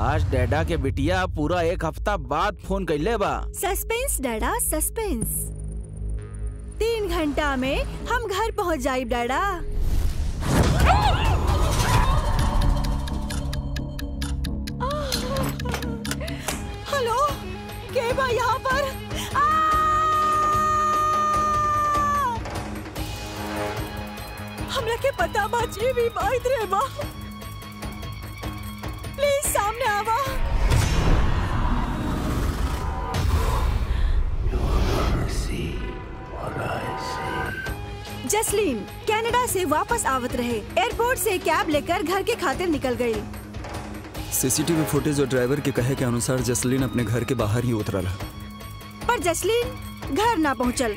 आज डैडा के बिटिया पूरा एक हफ्ता बाद फोन कैले बा। सस्पेंस डैडा सस्पेंस। 3 घंटा में हम घर पहुँच जाइब डैडा। हेलो के बा यहाँ पर? हमरा के पता बाजी भी बात रे बा। प्लीज सामने आवा। जसलीन कनाडा से वापस आवत रहे, एयरपोर्ट से कैब लेकर घर के खातिर निकल गई। सीसीटीवी फुटेज और ड्राइवर के कहे के अनुसार जसलीन अपने घर के बाहर ही उतरल, पर जसलीन घर ना पहुँचल।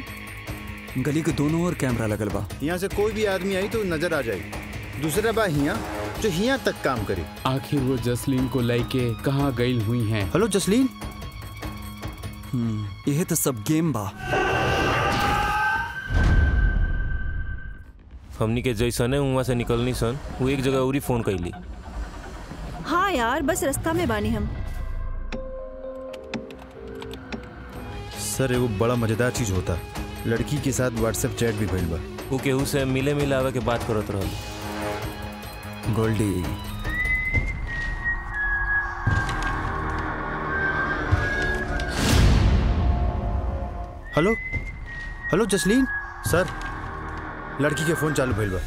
गली के दोनों ओर कैमरा लगल बा, यहाँ से कोई भी आदमी आई तो नजर आ जाए। दूसरा बा हिया जो हिया तक काम करे। आखिर वो जसलीन को लेके कहाँ गई हुई हैं? हेलो जसलीन, यह तो सब गेम बा। हमनी के जैसने वहाँ से निकलनी सन, वो एक जगह उरी फोन कैली। हाँ यार, बस रास्ता में बानी हम। सर एगो बड़ा मजेदार चीज होता, लड़की के साथ व्हाट्सएप चैट भी भइल बा। वो केहू से मिले मिलावे के बात करत रहल। Goldy hello hello Jasleen sir, लड़की के फोन चालू भइल बा।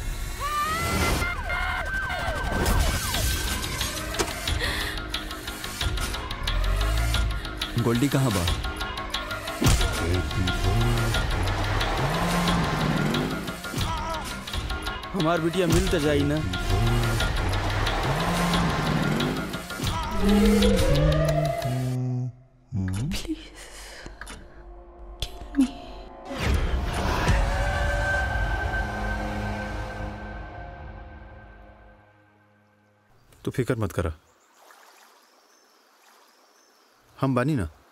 गोल्डी कहाँ बा? हमार बिटिया मिल तो जाई ना। तू फिकर मत करा, हम बानी ना।